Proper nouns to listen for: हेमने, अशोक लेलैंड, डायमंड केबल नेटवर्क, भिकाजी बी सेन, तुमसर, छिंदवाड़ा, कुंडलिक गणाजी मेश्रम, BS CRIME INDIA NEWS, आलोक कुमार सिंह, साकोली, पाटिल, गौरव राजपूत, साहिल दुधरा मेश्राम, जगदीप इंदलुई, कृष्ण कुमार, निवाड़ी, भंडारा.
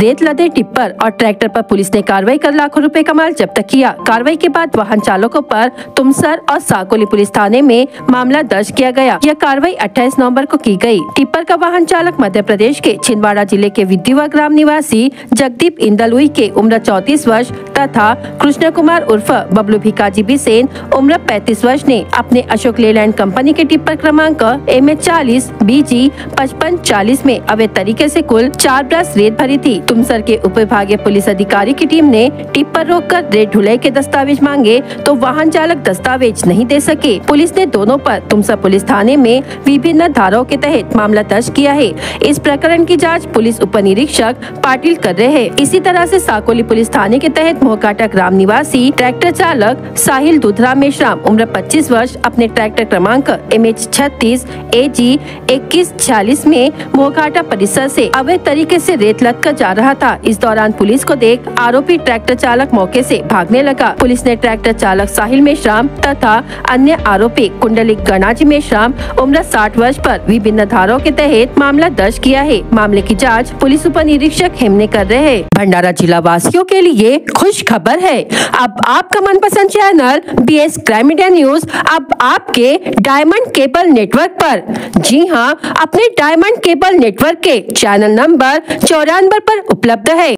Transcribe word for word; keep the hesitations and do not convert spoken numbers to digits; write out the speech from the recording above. रेत लदे टिप्पर और ट्रैक्टर पर पुलिस ने कार्रवाई कर लाखों रुपए का माल जब्त किया। कार्रवाई के बाद वाहन चालकों पर तुमसर और साकोली पुलिस थाने में मामला दर्ज किया गया। यह कार्रवाई अट्ठाईस नवंबर को की गई। टिप्पर का वाहन चालक मध्य प्रदेश के छिंदवाड़ा जिले के विद्युवा ग्राम निवासी जगदीप इंदलुई के उम्र चौंतीस वर्ष तथा कृष्ण कुमार उर्फ बबलू भिकाजी बी सेन उम्र पैंतीस वर्ष ने अपने अशोक लेलैंड कंपनी के टिप्पर क्रमांक एम एच चालीस बी जी पचपन चालीस में अवैध तरीके से कुल चार ब्रास रेत भरी थी। तुमसर के उपविभागीय पुलिस अधिकारी की टीम ने टिप्पर रोककर रेत ढुलाई के दस्तावेज मांगे तो वाहन चालक दस्तावेज नहीं दे सके। पुलिस ने दोनों पर तुमसर पुलिस थाने में विभिन्न धाराओं के तहत मामला दर्ज किया है। इस प्रकरण की जांच पुलिस उप निरीक्षक पाटिल कर रहे हैं। इसी तरह से साकोली पुलिस थाने के तहत मोहकाटा ग्राम निवासी ट्रैक्टर चालक साहिल दुधरा मेश्राम उम्र पच्चीस वर्ष अपने ट्रैक्टर क्रमांक एम एच छत्तीस ए जी इक्कीस छियालीस में मोहकाटा परिसर से अवैध तरीके से रेत लदकर जा रहा था। इस दौरान पुलिस को देख आरोपी ट्रैक्टर चालक मौके से भागने लगा। पुलिस ने ट्रैक्टर चालक साहिल मेश्राम तथा अन्य आरोपी कुंडलिक गणाजी मेश्रम उम्र साठ वर्ष पर विभिन्न धाराओं के तहत मामला दर्ज किया है। मामले की जांच पुलिस उप निरीक्षक हेमने कर रहे हैं। भंडारा जिला वासियों के लिए खुश खबर है, अब आपका मनपसंद channel B S crime India news अब आपके डायमंड केबल नेटवर्क पर, जी हाँ, अपने डायमंड केबल नेटवर्क के चैनल नंबर चौरानवे पर उपलब्ध है।